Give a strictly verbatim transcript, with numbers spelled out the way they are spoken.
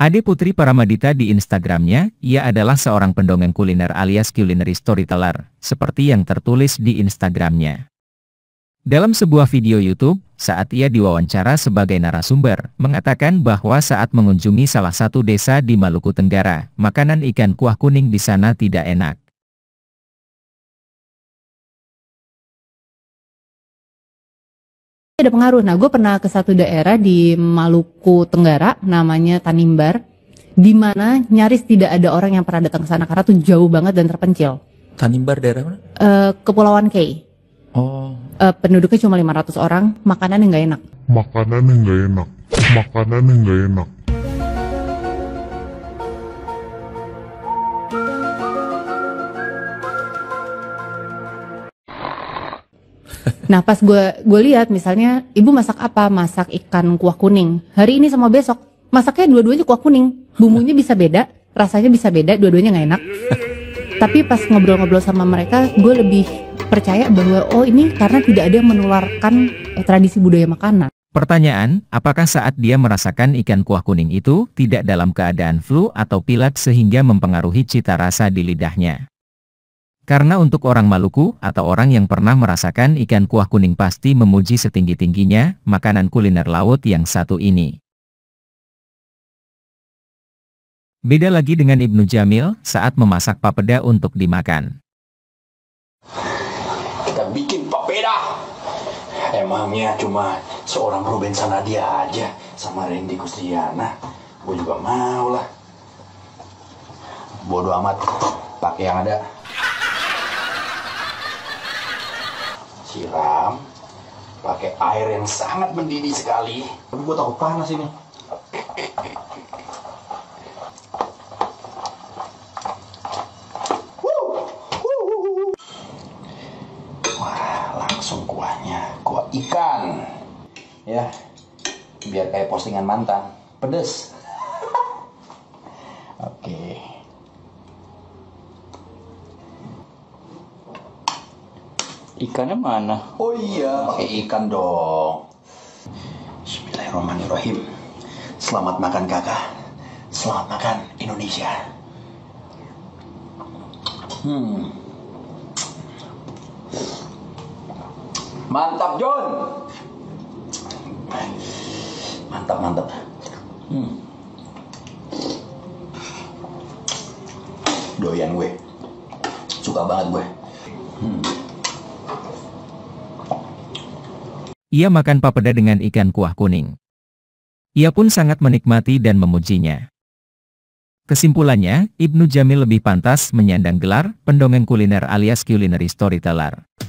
Ade Putri Paramadita di Instagramnya, ia adalah seorang pendongeng kuliner alias culinary storyteller, seperti yang tertulis di Instagramnya. Dalam sebuah video YouTube, saat ia diwawancara sebagai narasumber, mengatakan bahwa saat mengunjungi salah satu desa di Maluku Tenggara, makanan ikan kuah kuning di sana tidak enak. Ada pengaruh. Nah, gue pernah ke satu daerah di Maluku Tenggara, namanya Tanimbar, di mana nyaris tidak ada orang yang pernah datang ke sana karena tuh jauh banget dan terpencil. Tanimbar daerah mana? Uh, Kepulauan Kei. Oh. Uh, penduduknya cuma lima ratus orang. Makanan yang nggak enak. Makanan yang nggak enak. Makanan yang nggak enak. Nah, pas gue gue lihat misalnya ibu masak apa, masak ikan kuah kuning hari ini sama besok, masaknya dua-duanya kuah kuning, bumbunya bisa beda, rasanya bisa beda, dua-duanya nggak enak. Tapi pas ngobrol-ngobrol sama mereka, gue lebih percaya bahwa oh ini karena tidak ada yang menularkan eh, tradisi budaya makanan. Pertanyaan, apakah saat dia merasakan ikan kuah kuning itu tidak dalam keadaan flu atau pilek sehingga mempengaruhi cita rasa di lidahnya? Karena untuk orang Maluku atau orang yang pernah merasakan ikan kuah kuning pasti memuji setinggi-tingginya makanan kuliner laut yang satu ini. Beda lagi dengan Ibnu Jamil saat memasak papeda untuk dimakan. Kita bikin papeda. Emangnya cuma seorang Ruben Sanadia aja sama Rendy Kustiana. Gue juga mau lah. Bodoh amat, pakai yang ada. Siram pakai air yang sangat mendidih sekali. Tapi gue takut panas ini. Wah, langsung kuahnya, kuah ikan. Ya, biar kayak postingan mantan. Pedes. Oke. Ikannya mana? Oh iya, pakai ikan dong. Bismillahirrahmanirrahim. Selamat makan kakak. Selamat makan Indonesia. Hmm. Mantap John. Mantap mantap. Hmm. Doyan gue. Suka banget gue. Hmm. Ia makan papeda dengan ikan kuah kuning. Ia pun sangat menikmati dan memujinya. Kesimpulannya, Ibnu Jamil lebih pantas menyandang gelar pendongeng kuliner alias culinary storyteller.